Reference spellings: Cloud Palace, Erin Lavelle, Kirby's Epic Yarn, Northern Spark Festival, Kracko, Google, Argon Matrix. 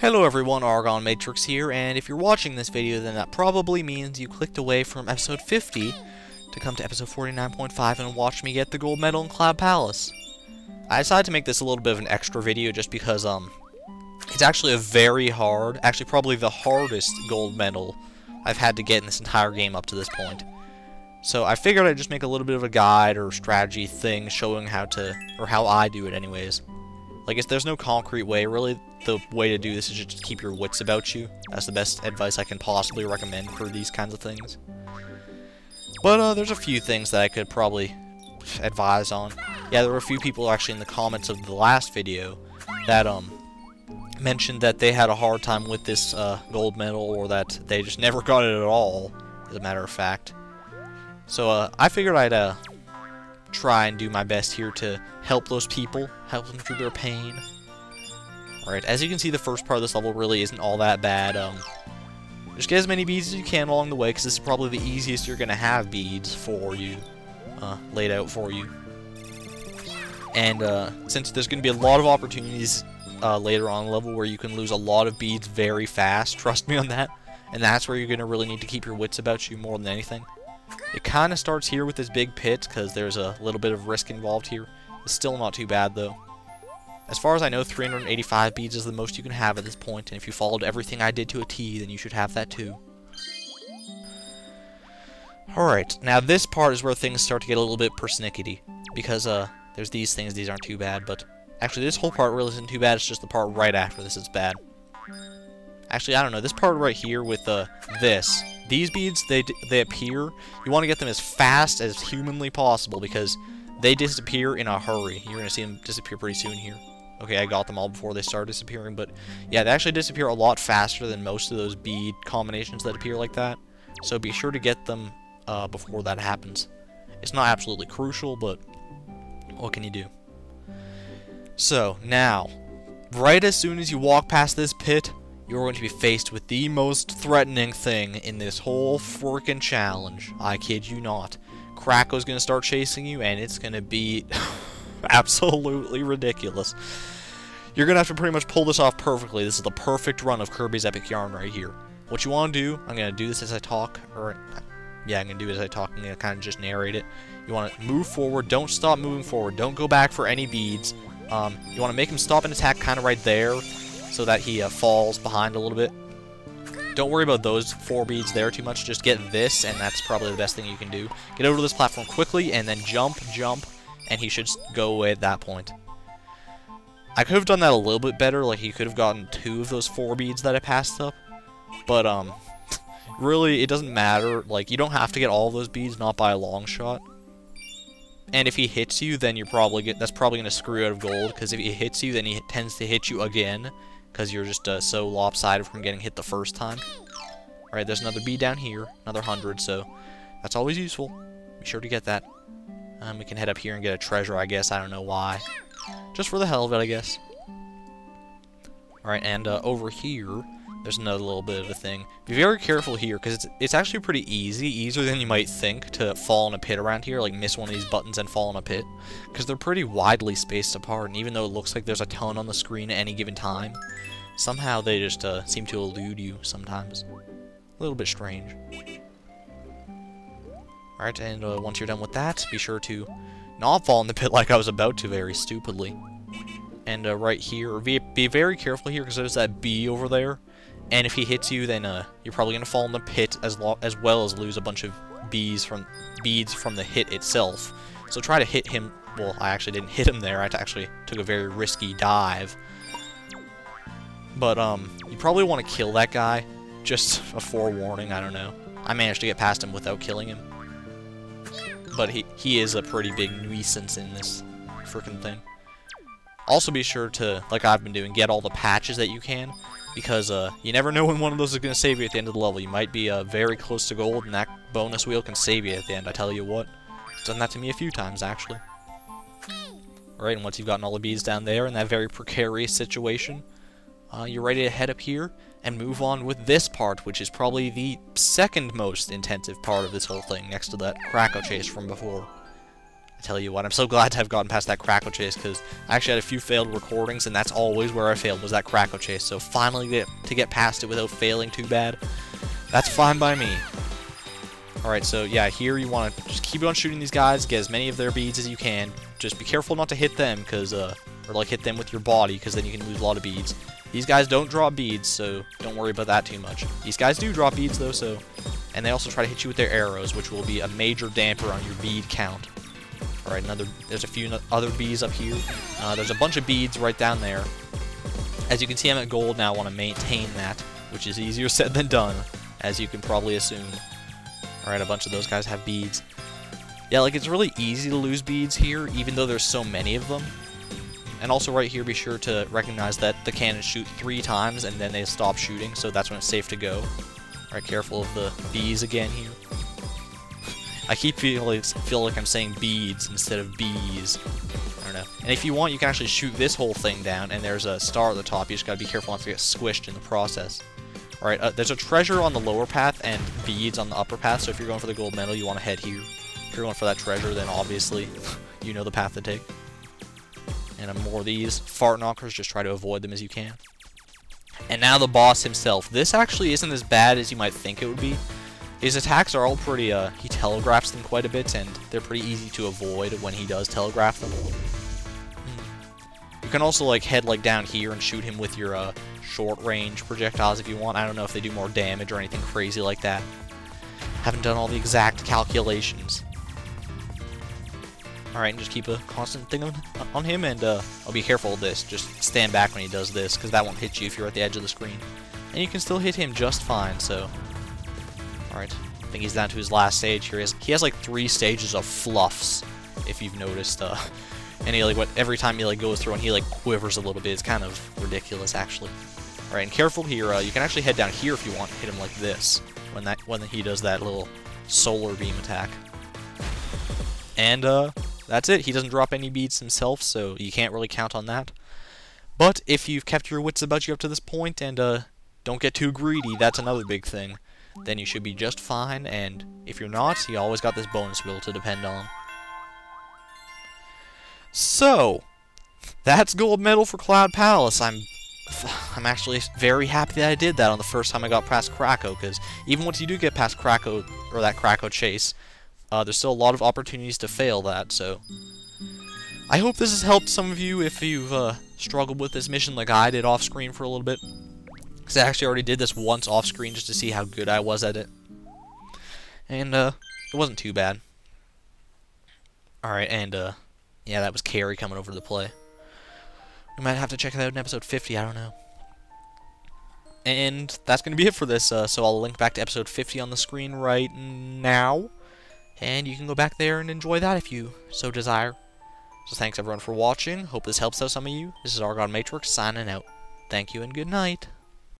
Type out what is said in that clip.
Hello everyone, Argon Matrix here, and if you're watching this video, then that probably means you clicked away from episode 50 to come to episode 49.5 and watch me get the gold medal in Cloud Palace. I decided to make this a little bit of an extra video just because, it's actually a very hard, actually probably the hardest gold medal I've had to get in this entire game up to this point. So I figured I'd just make a little bit of a guide or strategy thing showing how to, or how I do it anyways. Like, if there's no concrete way, really the way to do this is just to keep your wits about you. That's the best advice I can possibly recommend for these kinds of things. But there's a few things that I could probably advise on. Yeah, there were a few people actually in the comments of the last video that mentioned that they had a hard time with this gold medal, or that they just never got it at all, as a matter of fact. So I figured I'd try and do my best here to help those people, help them through their pain. Alright, as you can see, the first part of this level really isn't all that bad. Just get as many beads as you can along the way, because this is probably the easiest you're going to have beads for you, laid out for you. And since there's going to be a lot of opportunities later on in the level where you can lose a lot of beads very fast, trust me on that, and that's where you're going to really need to keep your wits about you more than anything. It kind of starts here with this big pit, because there's a little bit of risk involved here. It's still not too bad, though. As far as I know, 385 beads is the most you can have at this point, and if you followed everything I did to a T, then you should have that too. Alright, now this part is where things start to get a little bit persnickety, because there's these things, these aren't too bad, but actually this whole part really isn't too bad, it's just the part right after this is bad. Actually, I don't know, this part right here with this. These beads, they appear, you want to get them as fast as humanly possible, because they disappear in a hurry. You're going to see them disappear pretty soon here. Okay, I got them all before they start disappearing, but yeah, they actually disappear a lot faster than most of those bead combinations that appear like that, so be sure to get them before that happens. It's not absolutely crucial, but what can you do? So, now, right as soon as you walk past this pit, you're going to be faced with the most threatening thing in this whole frickin' challenge. I kid you not. Kracko's going to start chasing you, and it's going to be absolutely ridiculous. You're going to have to pretty much pull this off perfectly. This is the perfect run of Kirby's Epic Yarn right here. What you want to do, I'm going to do this as I talk, or yeah, I'm going to do it as I talk. I'm going to kind of just narrate it. You want to move forward. Don't stop moving forward. Don't go back for any beads. You want to make him stop and attack kind of right there, so that he falls behind a little bit. Don't worry about those four beads there too much, just get this, and that's probably the best thing you can do. Get over to this platform quickly, and then jump, and he should go away at that point. I could have done that a little bit better, like he could have gotten two of those four beads that I passed up, but really, it doesn't matter, like, you don't have to get all of those beads, not by a long shot. And if he hits you, then you're probably that's probably gonna screw you out of gold, because if he hits you, then he tends to hit you again, because you're just so lopsided from getting hit the first time. Alright, there's another bead down here, another 100, so that's always useful. Be sure to get that. We can head up here and get a treasure, I guess. I don't know why. Just for the hell of it, I guess. Alright, and over here, there's another little bit of a thing. Be very careful here, because it's actually pretty easy, easier than you might think, to fall in a pit around here, like miss one of these buttons and fall in a pit, because they're pretty widely spaced apart, and even though it looks like there's a ton on the screen at any given time, somehow they just seem to elude you sometimes. A little bit strange. Alright, and once you're done with that, be sure to not fall in the pit like I was about to very stupidly. And right here, be very careful here, because there's that bee over there. And if he hits you, then you're probably going to fall in the pit, as well as lose a bunch of beads from the hit itself. So try to hit him. Well, I actually didn't hit him there. I actually took a very risky dive. But you probably want to kill that guy. Just a forewarning, I don't know. I managed to get past him without killing him. But he is a pretty big nuisance in this frickin' thing. Also be sure to, like I've been doing, get all the patches that you can, because you never know when one of those is going to save you at the end of the level. You might be very close to gold, and that bonus wheel can save you at the end, I tell you what. It's done that to me a few times, actually. Alright, and once you've gotten all the beads down there in that very precarious situation, you're ready to head up here and move on with this part, which is probably the second most intensive part of this whole thing, next to that Kracko chase from before. I tell you what, I'm so glad to have gotten past that Kracko chase, because I actually had a few failed recordings, and that's always where I failed, was that Kracko chase. So finally to get past it without failing too bad, that's fine by me. Alright, so yeah, here you want to just keep on shooting these guys, get as many of their beads as you can. Just be careful not to hit them, because, or like hit them with your body, because then you can lose a lot of beads. These guys don't drop beads, so don't worry about that too much. These guys do drop beads though, so, and they also try to hit you with their arrows, which will be a major damper on your bead count. Alright, another, there's a few other bees up here. There's a bunch of beads right down there. As you can see, I'm at gold now. I want to maintain that, which is easier said than done, as you can probably assume. Alright, a bunch of those guys have beads. Yeah, like, it's really easy to lose beads here, even though there's so many of them. And also right here, be sure to recognize that the cannons shoot 3 times, and then they stop shooting, so that's when it's safe to go. Alright, careful of the bees again here. I keep feel like I'm saying beads instead of bees. I don't know. And if you want, you can actually shoot this whole thing down, and there's a star at the top. You just gotta be careful not to get squished in the process. Alright, there's a treasure on the lower path and beads on the upper path, so if you're going for the gold medal, you want to head here. If you're going for that treasure, then obviously you know the path to take. And more of these fart knockers, just try to avoid them as you can. And now the boss himself. This actually isn't as bad as you might think it would be. His attacks are all pretty, he telegraphs them quite a bit, and they're pretty easy to avoid when he does telegraph them. You can also, like, head, like, down here and shoot him with your, short-range projectiles if you want. I don't know if they do more damage or anything crazy like that. Haven't done all the exact calculations. Alright, and just keep a constant thing on him, and I'll be careful of this. Just stand back when he does this, because that won't hit you if you're at the edge of the screen. And you can still hit him just fine, so... Alright, I think he's down to his last stage here. He has like 3 stages of fluffs, if you've noticed. And he, like, every time he, like, goes through and he, like, quivers a little bit. It's kind of ridiculous, actually. Alright, and careful here. You can actually head down here if you want and hit him like this when he does that little solar beam attack. And, that's it. He doesn't drop any beads himself, so you can't really count on that. But if you've kept your wits about you up to this point and, don't get too greedy, that's another big thing, then you should be just fine, and if you're not, you always got this bonus wheel to depend on. So, that's gold medal for Cloud Palace. I'm actually very happy that I did that on the first time I got past Kracko, because even once you do get past Kracko, or that Kracko chase, there's still a lot of opportunities to fail that, so... I hope this has helped some of you if you've struggled with this mission like I did off-screen for a little bit. Because I actually already did this once off-screen just to see how good I was at it. And, it wasn't too bad. Alright, and, yeah, that was Carrie coming over to the play. We might have to check that out in episode 50, I don't know. And that's going to be it for this, so I'll link back to episode 50 on the screen right now. And you can go back there and enjoy that if you so desire. So thanks everyone for watching, hope this helps out some of you. This is Argon Matrix signing out. Thank you and good night.